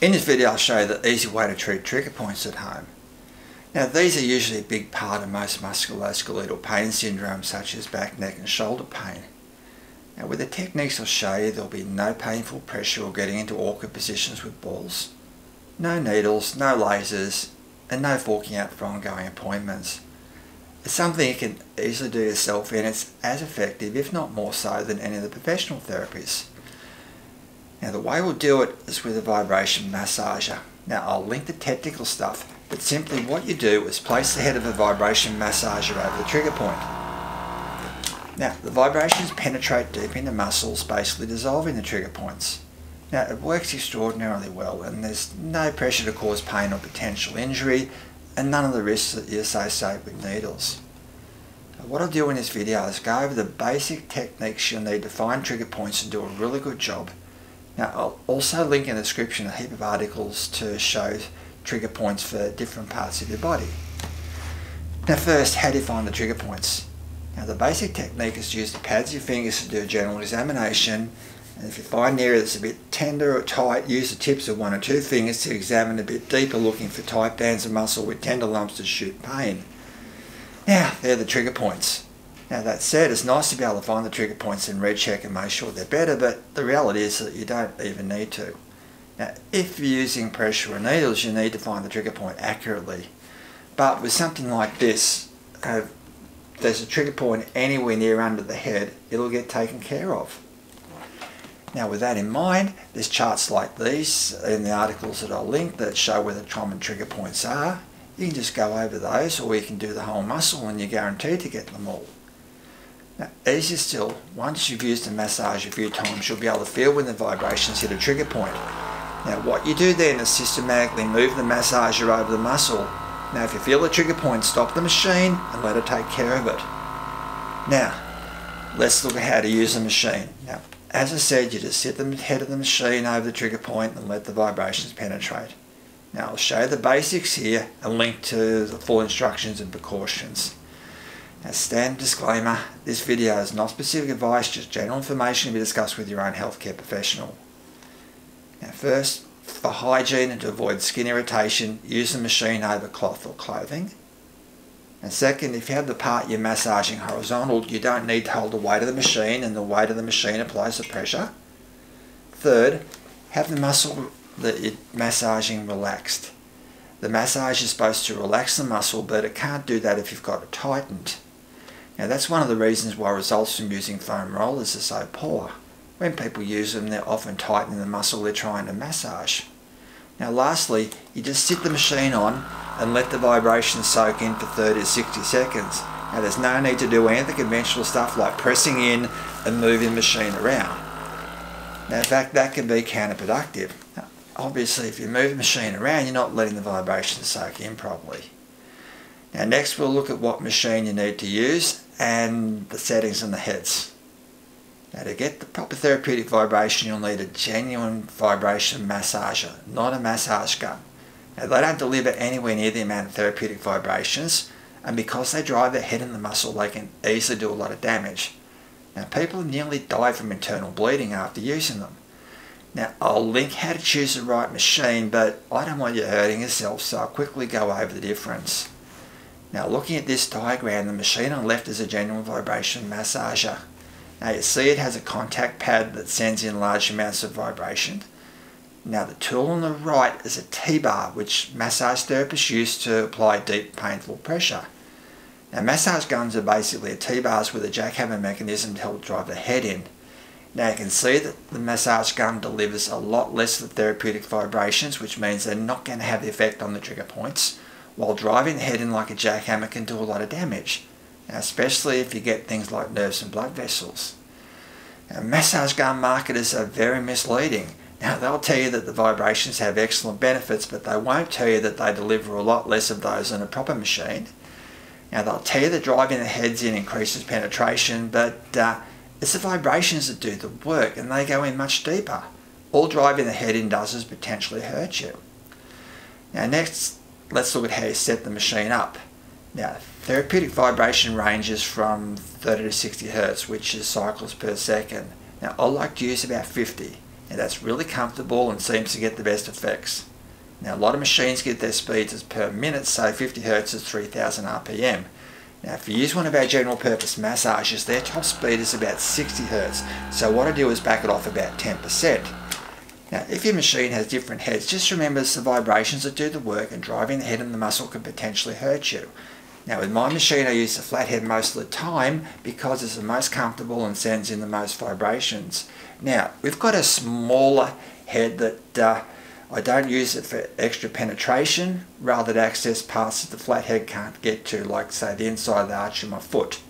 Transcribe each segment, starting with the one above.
In this video I'll show you the easy way to treat trigger points at home. Now these are usually a big part of most musculoskeletal pain syndrome such as back, neck and shoulder pain. Now with the techniques I'll show you there will be no painful pressure or getting into awkward positions with balls, no needles, no lasers and no forking out for ongoing appointments. It's something you can easily do yourself and it's as effective if not more so than any of the professional therapies. Now the way we'll do it is with a vibration massager. Now I'll link the technical stuff, but simply what you do is place the head of a vibration massager over the trigger point. Now the vibrations penetrate deep into muscles, basically dissolving the trigger points. Now it works extraordinarily well and there's no pressure to cause pain or potential injury and none of the risks that you associate with needles. What I'll do in this video is go over the basic techniques you'll need to find trigger points and do a really good job. Now I'll also link in the description a heap of articles to show trigger points for different parts of your body. Now first, how do you find the trigger points? Now the basic technique is to use the pads of your fingers to do a general examination, and if you find an area that's a bit tender or tight, use the tips of one or two fingers to examine a bit deeper, looking for tight bands of muscle with tender lumps to shoot pain. Now they're the trigger points. Now that said, it's nice to be able to find the trigger points and recheck and make sure they're better, but the reality is that you don't even need to. Now if you're using pressure or needles, you need to find the trigger point accurately. But with something like this, if there's a trigger point anywhere near under the head, it'll get taken care of. Now with that in mind, there's charts like these in the articles that I'll link that show where the common trigger points are. You can just go over those, or you can do the whole muscle and you're guaranteed to get them all. Now, easier still, once you've used the massage a few times, you'll be able to feel when the vibrations hit a trigger point. Now what you do then is systematically move the massager over the muscle. Now if you feel the trigger point, stop the machine and let it take care of it. Now, let's look at how to use the machine. Now, as I said, you just hit the head of the machine over the trigger point and let the vibrations penetrate. Now I'll show you the basics here and link to the full instructions and precautions. Now, standard disclaimer, this video is not specific advice, just general information to be discussed with your own healthcare professional. Now first, for hygiene and to avoid skin irritation, use the machine over cloth or clothing. And second, if you have the part you're massaging horizontal, you don't need to hold the weight of the machine and the weight of the machine applies the pressure. Third, have the muscle that you're massaging relaxed. The massage is supposed to relax the muscle, but it can't do that if you've got it tightened. Now that's one of the reasons why results from using foam rollers are so poor. When people use them, they're often tightening the muscle they're trying to massage. Now lastly, you just sit the machine on and let the vibrations soak in for 30 to 60 seconds. Now there's no need to do any of the conventional stuff like pressing in and moving the machine around. Now in fact, that can be counterproductive. Now, obviously if you move the machine around, you're not letting the vibrations soak in properly. Now next we'll look at what machine you need to use and the settings and the heads. Now to get the proper therapeutic vibration, you'll need a genuine vibration massager, not a massage gun. Now they don't deliver anywhere near the amount of therapeutic vibrations, and because they drive the head and the muscle, they can easily do a lot of damage. Now people nearly die from internal bleeding after using them. Now I'll link how to choose the right machine, but I don't want you hurting yourself, so I'll quickly go over the difference. Now looking at this diagram, the machine on the left is a genuine vibration massager. Now you see it has a contact pad that sends in large amounts of vibration. Now the tool on the right is a T-bar, which massage therapists use to apply deep painful pressure. Now massage guns are basically T-bars with a jackhammer mechanism to help drive the head in. Now you can see that the massage gun delivers a lot less of the therapeutic vibrations, which means they're not going to have the effect on the trigger points, while driving the head in like a jackhammer can do a lot of damage. Now, especially if you get things like nerves and blood vessels. Now, massage gun marketers are very misleading. Now they'll tell you that the vibrations have excellent benefits, but they won't tell you that they deliver a lot less of those than a proper machine. Now they'll tell you that driving the heads in increases penetration, but it's the vibrations that do the work and they go in much deeper. All driving the head in does is potentially hurt you. Now next, let's look at how you set the machine up. Now, therapeutic vibration ranges from 30 to 60 Hz, which is cycles per second. Now, I like to use about 50. Now that's really comfortable and seems to get the best effects. Now a lot of machines get their speeds as per minute, say 50 Hz is 3000 RPM. Now if you use one of our general purpose massagers, their top speed is about 60 Hz. So what I do is back it off about 10%. Now if your machine has different heads, just remember it's the vibrations that do the work, and driving the head and the muscle can potentially hurt you. Now with my machine I use the flat head most of the time because it's the most comfortable and sends in the most vibrations. Now we've got a smaller head that I don't use it for extra penetration, rather to access parts that the flat head can't get to, like say the inside of the arch of my foot.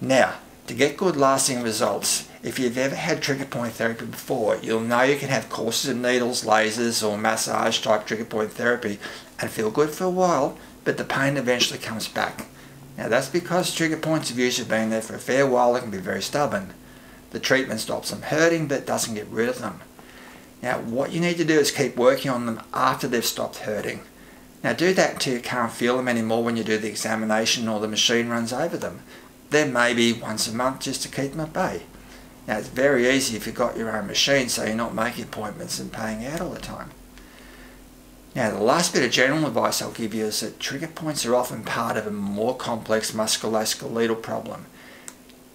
Now to get good lasting results, if you've ever had trigger point therapy before, you'll know you can have courses of needles, lasers or massage type trigger point therapy and feel good for a while, but the pain eventually comes back. Now that's because trigger points of use have been there for a fair while and can be very stubborn. The treatment stops them hurting but doesn't get rid of them. Now what you need to do is keep working on them after they've stopped hurting. Now do that until you can't feel them anymore when you do the examination or the machine runs over them. Then maybe once a month just to keep them at bay. Now it's very easy if you've got your own machine, so you're not making appointments and paying out all the time. Now the last bit of general advice I'll give you is that trigger points are often part of a more complex musculoskeletal problem.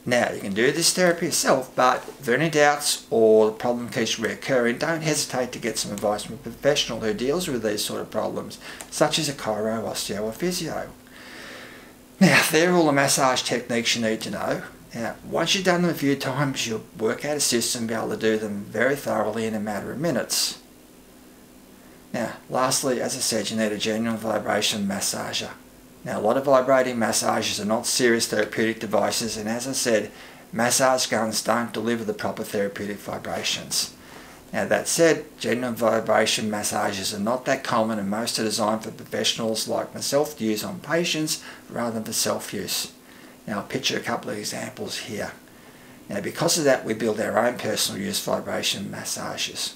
Now you can do this therapy yourself, but if there are any doubts or the problem keeps reoccurring, don't hesitate to get some advice from a professional who deals with these sort of problems, such as a chiro, osteo or physio. Now they're all the massage techniques you need to know. Now once you've done them a few times, you'll work out a system and be able to do them very thoroughly in a matter of minutes. Now, lastly, as I said, you need a general vibration massager. Now, a lot of vibrating massagers are not serious therapeutic devices, and as I said, massage guns don't deliver the proper therapeutic vibrations. Now, that said, general vibration massagers are not that common, and most are designed for professionals like myself to use on patients rather than for self-use. Now, I'll picture a couple of examples here. Now, because of that, we build our own personal use vibration massagers.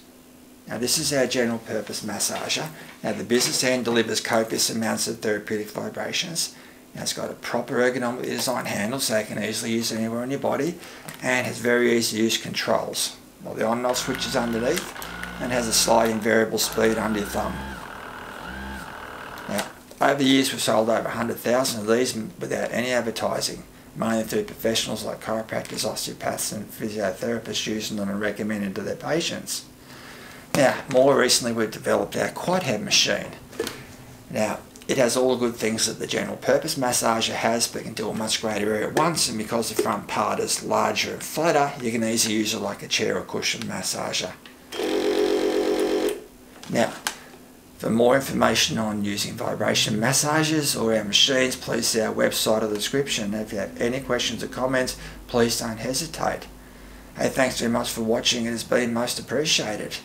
Now this is our general purpose massager. Now the business end delivers copious amounts of therapeutic vibrations. Now it's got a proper ergonomically designed handle so you can easily use it anywhere on your body, and has very easy to use controls. Well, the on and off switch is underneath and has a sliding variable speed under your thumb. Now over the years we've sold over 100,000 of these without any advertising, mainly through professionals like chiropractors, osteopaths and physiotherapists using them and recommended to their patients. Now, more recently we've developed our quad head machine. Now, it has all the good things that the general purpose massager has, but can do a much greater area at once, and because the front part is larger and flatter, you can easily use it like a chair or cushion massager. Now, for more information on using vibration massagers or our machines, please see our website or the description. If you have any questions or comments, please don't hesitate. Hey, thanks very much for watching. It has been most appreciated.